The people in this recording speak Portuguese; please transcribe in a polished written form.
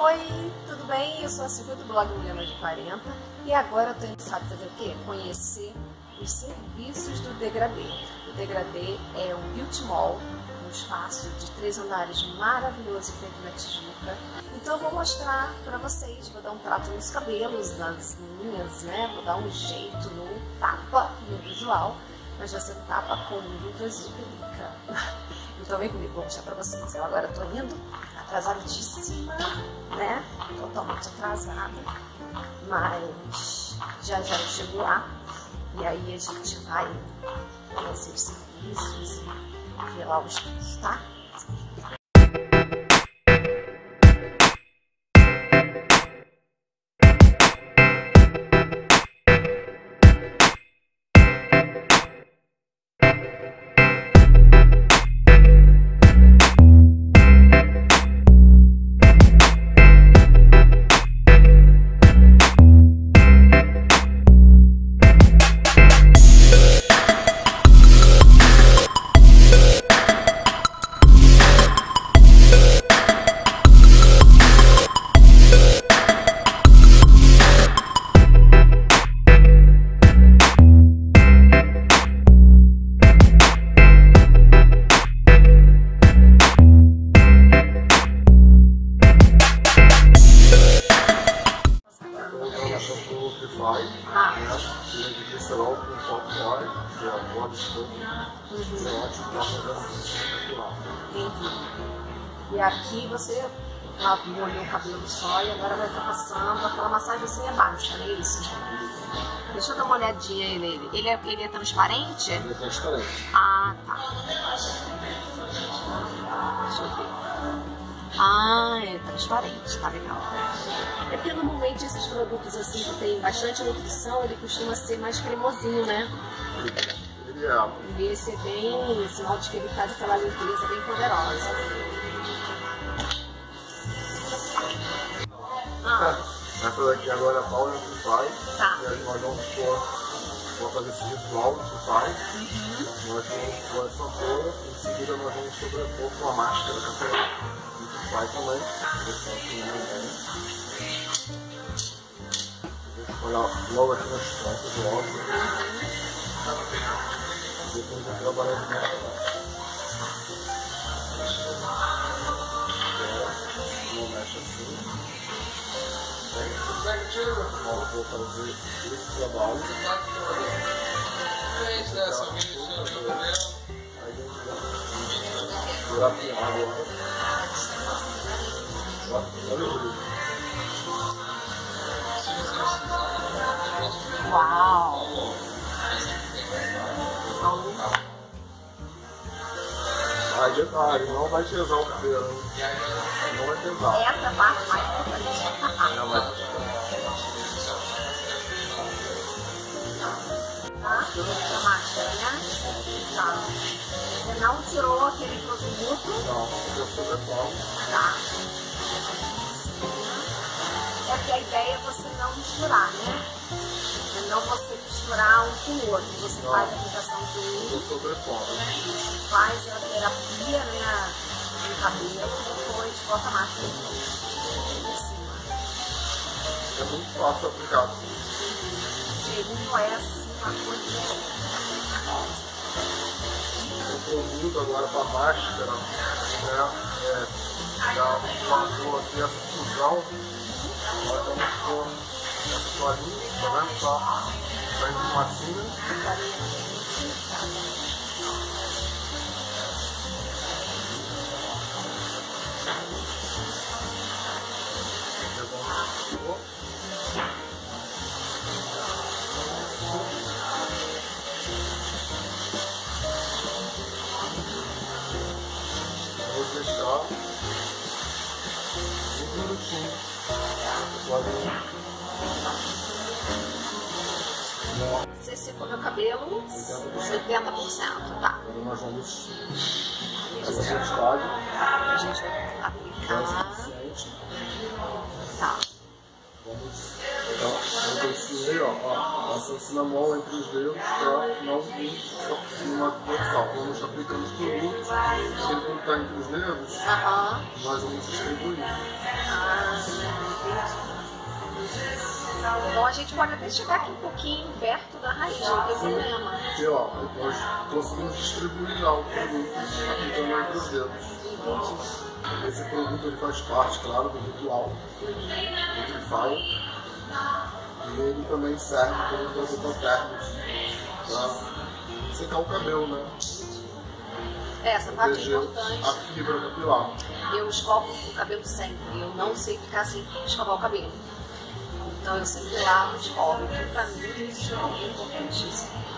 Oi, tudo bem? Eu sou a Silvia do Blog Mulher Mais de 40 e agora eu tô interessada em fazer o quê? Conhecer os serviços do degradê. O degradê é um Beauty Mall, um espaço de 3 andares maravilhoso que tem aqui na Tijuca. Então eu vou mostrar pra vocês, vou dar um trato nos cabelos, nas linhas, né? Vou dar um jeito no tapa, no visual, mas já se tapa com luvas de pelica. Então vem comigo, vou mostrar pra vocês. Eu agora tô indo atrasadíssima, né? Totalmente atrasada, mas já eu chego lá e aí a gente vai fazer os serviços e ver lá os pontos, tá? E aqui você molhou o cabelo só e agora vai estar passando aquela massagenzinha básica, não é isso? Deixa eu dar uma olhadinha aí nele. Ele é transparente? Ele é transparente. Ah, tá. Deixa eu ver. Ah, é transparente, tá legal. É porque normalmente esses produtos assim que tem bastante nutrição, ele costuma ser mais cremosinho, né? E esse é bem, esse molde que ele faz aquela limpeza bem poderosa. Vai fazer aqui agora a Paula no Nutrifier. Tá. E aí nós vamos fazer esse ritual no Nutrifier. Nós vamos pôr essa flor, em seguida nós vamos sobrepor com a máscara no Nutrifier também. Olha logo aqui nas pontas do óculos. Depois eu trabalho com ela. Não mexe assim. Agora vou fazer esse trabalho. Aí eu vou tirar a água. Uau! Aí detalhe, não vai pesar o cabelo. Não vai pesar. Essa parte mais importante. Não vai pesar. Tá? A máscara, tá. Você não tirou aquele produto? Não, eu sobrepor. Tá. É que a ideia é você não misturar, né? Não você misturar um com o outro. Você não faz a aplicação de um, faz a terapia no cabelo, depois bota a máscara em cima. É muito fácil aplicar. Não é assim uma coisa. O produto agora para a máscara, né? Já passou aqui essa fusão. Agora vamos pôr essa toalhinha, tá vendo? Só faz uma massinha. Vou deixar 5 minutinhos. Toalhinha. Você secou meu cabelo 70%, tá? Agora nós vamos fazer essa quantidade. A gente vai aplicar. Tá. Vamos pegar esse meio, ó. Passa o cinnamol entre os dedos pra não vir uma porção. Vamos aplicando os produtos. Se ele não tá entre os dedos, nós vamos distribuir. a gente pode até chegar aqui um pouquinho perto da raiz, não tem problema. Porque, ó, nós conseguimos distribuir lá o produto aplicando entre os dedos. Esse produto ele faz parte, claro, do ritual, do Nutrifier, e ele também serve como transitotérmico para secar o cabelo, né? Essa parte é importante. A fibra capilar. Eu escovo o cabelo sempre, eu não sei ficar sem escovar o cabelo. Então eu sempre lavo, escovo, porque para mim isso é importantíssimo.